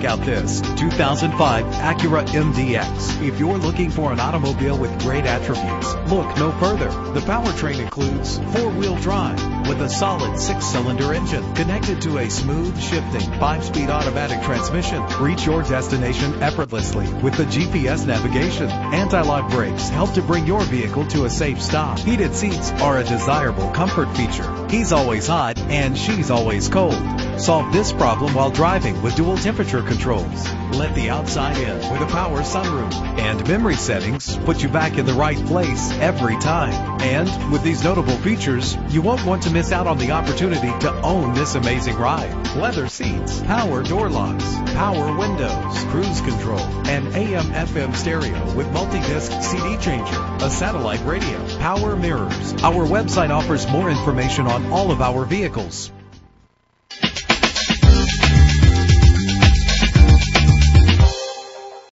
check out this 2005 Acura MDX. If you're looking for an automobile with great attributes, look no further. The powertrain includes four-wheel drive with a solid six-cylinder engine connected to a smooth shifting five-speed automatic transmission. Reach your destination effortlessly with the GPS navigation. Anti-lock brakes help to bring your vehicle to a safe stop. Heated seats are a desirable comfort feature. He's always hot and she's always cold. Solve this problem while driving with dual temperature controls. Let the outside in with a power sunroof. And memory settings put you back in the right place every time. And with these notable features, you won't want to miss out on the opportunity to own this amazing ride. Leather seats, power door locks, power windows, cruise control, an AM/FM stereo with multi-disc CD changer, a satellite radio, power mirrors. Our website offers more information on all of our vehicles.